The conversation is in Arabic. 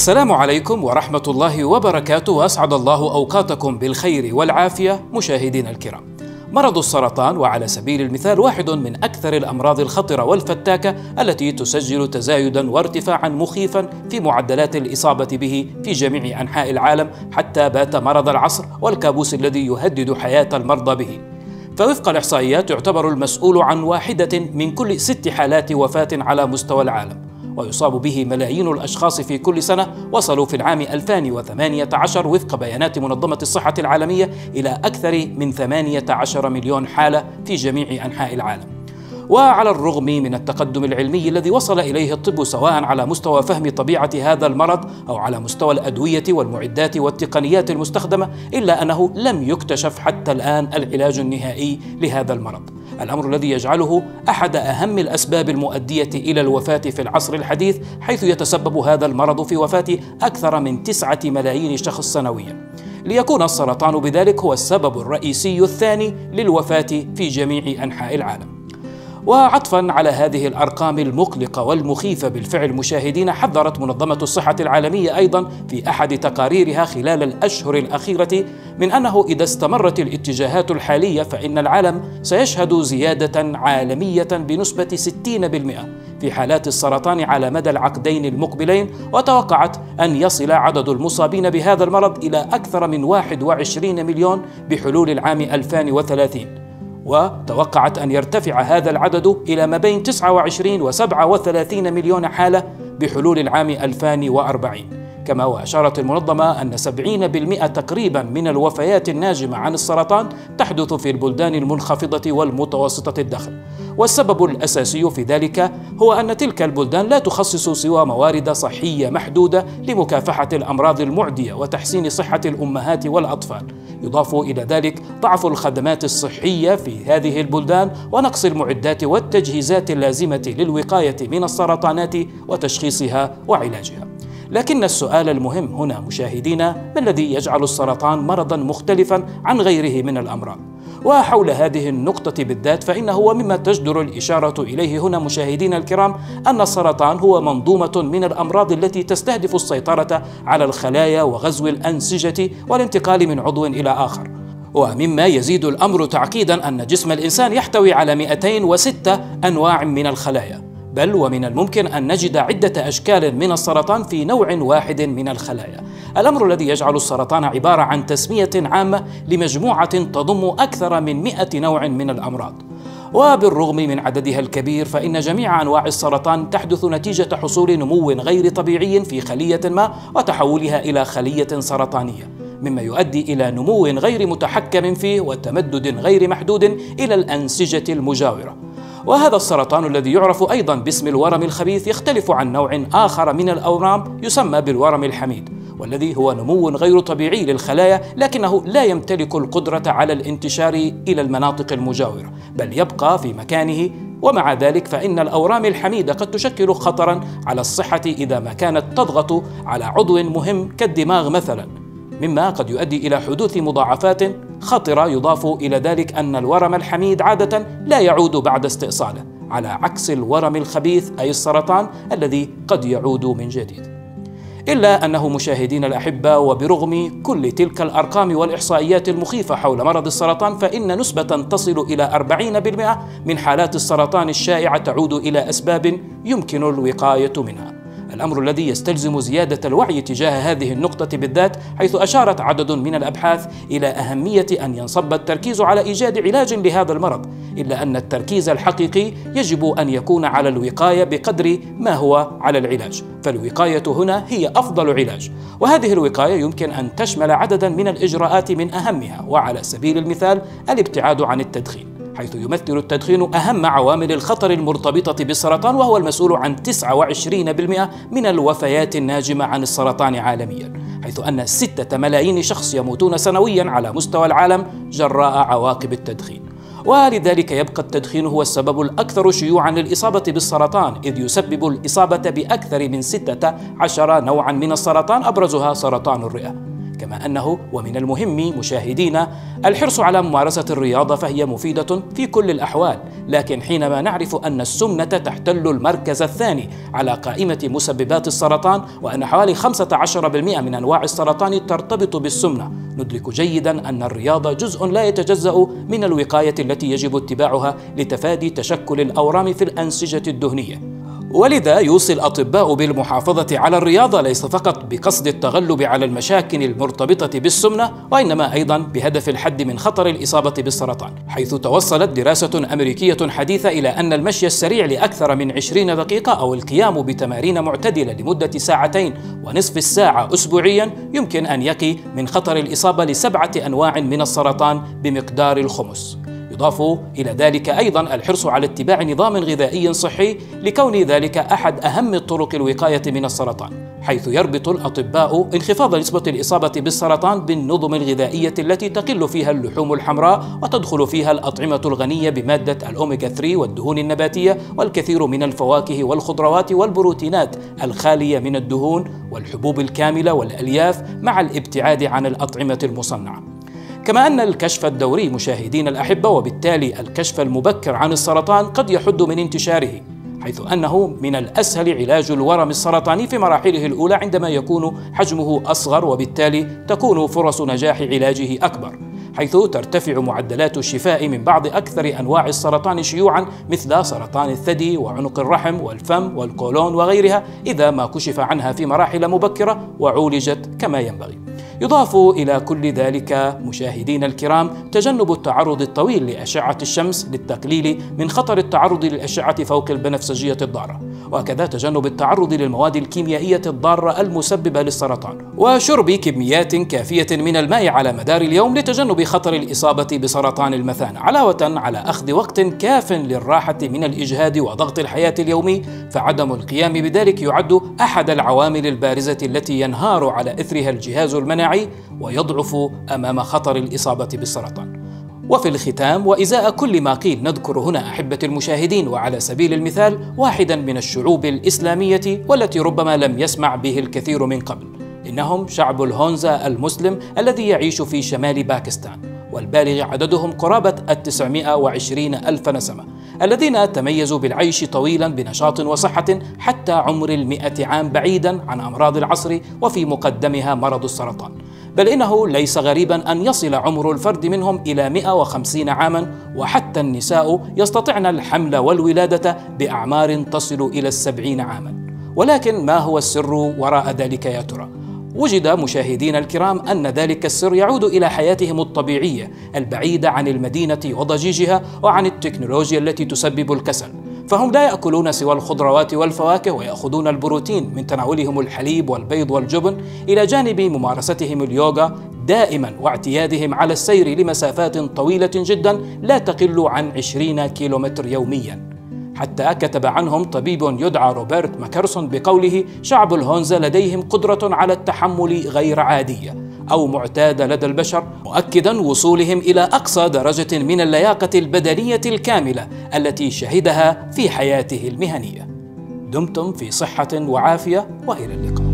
السلام عليكم ورحمة الله وبركاته، وأسعد الله أوقاتكم بالخير والعافية. مشاهدينا الكرام، مرض السرطان وعلى سبيل المثال واحد من أكثر الأمراض الخطرة والفتاكة التي تسجل تزايدا وارتفاعا مخيفا في معدلات الإصابة به في جميع أنحاء العالم، حتى بات مرض العصر والكابوس الذي يهدد حياة المرضى به. فوفق الإحصائيات يعتبر المسؤول عن واحدة من كل 6 حالات وفاة على مستوى العالم، ويصاب به ملايين الأشخاص في كل سنة. وصلوا في العام 2018 وفق بيانات منظمة الصحة العالمية إلى أكثر من 18 مليون حالة في جميع أنحاء العالم. وعلى الرغم من التقدم العلمي الذي وصل إليه الطب، سواء على مستوى فهم طبيعة هذا المرض أو على مستوى الأدوية والمعدات والتقنيات المستخدمة، إلا أنه لم يكتشف حتى الآن العلاج النهائي لهذا المرض، الأمر الذي يجعله أحد أهم الأسباب المؤدية إلى الوفاة في العصر الحديث، حيث يتسبب هذا المرض في وفاة أكثر من 9 ملايين شخص سنويا، ليكون السرطان بذلك هو السبب الرئيسي الثاني للوفاة في جميع أنحاء العالم. وعطفا على هذه الأرقام المقلقة والمخيفة بالفعل مشاهدين، حذرت منظمة الصحة العالمية أيضا في أحد تقاريرها خلال الأشهر الأخيرة من أنه إذا استمرت الاتجاهات الحالية فإن العالم سيشهد زيادة عالمية بنسبة 60% في حالات السرطان على مدى العقدين المقبلين، وتوقعت أن يصل عدد المصابين بهذا المرض إلى أكثر من 21 مليون بحلول العام 2030، وتوقعت أن يرتفع هذا العدد إلى ما بين 29 و 37 مليون حالة بحلول العام 2040. كما وأشارت المنظمة أن 70% تقريبا من الوفيات الناجمة عن السرطان تحدث في البلدان المنخفضة والمتوسطة الدخل، والسبب الأساسي في ذلك هو أن تلك البلدان لا تخصص سوى موارد صحية محدودة لمكافحة الأمراض المعدية وتحسين صحة الأمهات والأطفال، يضاف إلى ذلك ضعف الخدمات الصحية في هذه البلدان ونقص المعدات والتجهيزات اللازمة للوقاية من السرطانات وتشخيصها وعلاجها. لكن السؤال المهم هنا مشاهدينا، ما الذي يجعل السرطان مرضا مختلفا عن غيره من الأمراض؟ وحول هذه النقطة بالذات فإنه مما تجدر الإشارة إليه هنا مشاهدينا الكرام أن السرطان هو منظومة من الأمراض التي تستهدف السيطرة على الخلايا وغزو الأنسجة والانتقال من عضو إلى آخر. ومما يزيد الأمر تعقيدا أن جسم الإنسان يحتوي على 206 أنواع من الخلايا، بل ومن الممكن أن نجد عدة أشكال من السرطان في نوع واحد من الخلايا، الأمر الذي يجعل السرطان عبارة عن تسمية عامة لمجموعة تضم أكثر من 100 نوع من الأمراض. وبالرغم من عددها الكبير فإن جميع أنواع السرطان تحدث نتيجة حصول نمو غير طبيعي في خلية ما وتحولها إلى خلية سرطانية، مما يؤدي إلى نمو غير متحكم فيه وتمدد غير محدود إلى الأنسجة المجاورة. وهذا السرطان الذي يعرف أيضا باسم الورم الخبيث يختلف عن نوع آخر من الأورام يسمى بالورم الحميد، والذي هو نمو غير طبيعي للخلايا لكنه لا يمتلك القدرة على الانتشار إلى المناطق المجاورة، بل يبقى في مكانه. ومع ذلك فإن الأورام الحميدة قد تشكل خطرا على الصحة إذا ما كانت تضغط على عضو مهم كالدماغ مثلا، مما قد يؤدي إلى حدوث مضاعفات خطرة. يضاف إلى ذلك أن الورم الحميد عادة لا يعود بعد استئصاله، على عكس الورم الخبيث أي السرطان الذي قد يعود من جديد. إلا أنه مشاهدين الأحبة، وبرغم كل تلك الأرقام والإحصائيات المخيفة حول مرض السرطان، فإن نسبة تصل إلى 40% من حالات السرطان الشائعة تعود إلى أسباب يمكن الوقاية منها، الأمر الذي يستلزم زيادة الوعي تجاه هذه النقطة بالذات، حيث أشارت عدد من الأبحاث إلى أهمية أن ينصب التركيز على إيجاد علاج لهذا المرض، إلا أن التركيز الحقيقي يجب أن يكون على الوقاية بقدر ما هو على العلاج، فالوقاية هنا هي أفضل علاج. وهذه الوقاية يمكن أن تشمل عددا من الإجراءات، من أهمها وعلى سبيل المثال الابتعاد عن التدخين، حيث يمثل التدخين أهم عوامل الخطر المرتبطة بالسرطان، وهو المسؤول عن 29% من الوفيات الناجمة عن السرطان عالميا، حيث أن 6 ملايين شخص يموتون سنويا على مستوى العالم جراء عواقب التدخين. ولذلك يبقى التدخين هو السبب الأكثر شيوعا للإصابة بالسرطان، إذ يسبب الإصابة بأكثر من 16 نوعا من السرطان، أبرزها سرطان الرئة. كما أنه ومن المهم مشاهدينا الحرص على ممارسة الرياضة، فهي مفيدة في كل الأحوال، لكن حينما نعرف أن السمنة تحتل المركز الثاني على قائمة مسببات السرطان وأن حوالي 15% من أنواع السرطان ترتبط بالسمنة، ندرك جيدا أن الرياضة جزء لا يتجزأ من الوقاية التي يجب اتباعها لتفادي تشكل الأورام في الأنسجة الدهنية. ولذا يوصي الأطباء بالمحافظة على الرياضة ليس فقط بقصد التغلب على المشاكل المرتبطة بالسمنة، وإنما أيضا بهدف الحد من خطر الإصابة بالسرطان، حيث توصلت دراسة أمريكية حديثة إلى أن المشي السريع لأكثر من 20 دقيقة أو القيام بتمارين معتدلة لمدة 2.5 ساعة أسبوعيا يمكن أن يقي من خطر الإصابة ل7 أنواع من السرطان بمقدار الخمس. يضاف إلى ذلك أيضاً الحرص على اتباع نظام غذائي صحي لكون ذلك أحد أهم طرق الوقاية من السرطان، حيث يربط الأطباء انخفاض نسبة الإصابة بالسرطان بالنظم الغذائية التي تقل فيها اللحوم الحمراء وتدخل فيها الأطعمة الغنية بمادة الأوميغا 3 والدهون النباتية والكثير من الفواكه والخضروات والبروتينات الخالية من الدهون والحبوب الكاملة والألياف، مع الابتعاد عن الأطعمة المصنعة. كما أن الكشف الدوري مشاهدين الأحبة وبالتالي الكشف المبكر عن السرطان قد يحد من انتشاره، حيث أنه من الأسهل علاج الورم السرطاني في مراحله الأولى عندما يكون حجمه أصغر، وبالتالي تكون فرص نجاح علاجه أكبر، حيث ترتفع معدلات الشفاء من بعض أكثر أنواع السرطان شيوعاً مثل سرطان الثدي وعنق الرحم والفم والقولون وغيرها إذا ما كشف عنها في مراحل مبكرة وعولجت كما ينبغي. يضاف إلى كل ذلك مشاهدينا الكرام تجنب التعرض الطويل لأشعة الشمس للتقليل من خطر التعرض للأشعة فوق البنفسجية الضارة، وكذا تجنب التعرض للمواد الكيميائية الضارة المسببة للسرطان، وشرب كميات كافية من الماء على مدار اليوم لتجنب خطر الإصابة بسرطان المثانة، علاوة على أخذ وقت كاف للراحة من الإجهاد وضغط الحياة اليومي، فعدم القيام بذلك يعد أحد العوامل البارزة التي ينهار على إثرها الجهاز المناعي ويضعف أمام خطر الإصابة بالسرطان. وفي الختام وإزاء كل ما قيل نذكر هنا أحبة المشاهدين وعلى سبيل المثال واحدا من الشعوب الإسلامية والتي ربما لم يسمع به الكثير من قبل، إنهم شعب الهونزا المسلم الذي يعيش في شمال باكستان والبالغ عددهم قرابة 920,000 نسمة، الذين تميزوا بالعيش طويلا بنشاط وصحة حتى عمر 100 عام بعيدا عن أمراض العصر وفي مقدمها مرض السرطان، بل إنه ليس غريبا أن يصل عمر الفرد منهم إلى 150 عاما، وحتى النساء يستطعن الحمل والولادة بأعمار تصل إلى 70 عاما. ولكن ما هو السر وراء ذلك يا ترى؟ وجد مشاهدينا الكرام أن ذلك السر يعود إلى حياتهم الطبيعية البعيدة عن المدينة وضجيجها وعن التكنولوجيا التي تسبب الكسل، فهم لا يأكلون سوى الخضروات والفواكه ويأخذون البروتين من تناولهم الحليب والبيض والجبن، إلى جانب ممارستهم اليوغا دائما واعتيادهم على السير لمسافات طويلة جدا لا تقل عن 20 كيلومتر يوميا. حتى كتب عنهم طبيب يدعى روبرت ماكرسون بقوله: شعب الهونزا لديهم قدرة على التحمل غير عادية أو معتادة لدى البشر، مؤكدا وصولهم إلى أقصى درجة من اللياقة البدنية الكاملة التي شهدها في حياته المهنية. دمتم في صحة وعافية، وإلى اللقاء.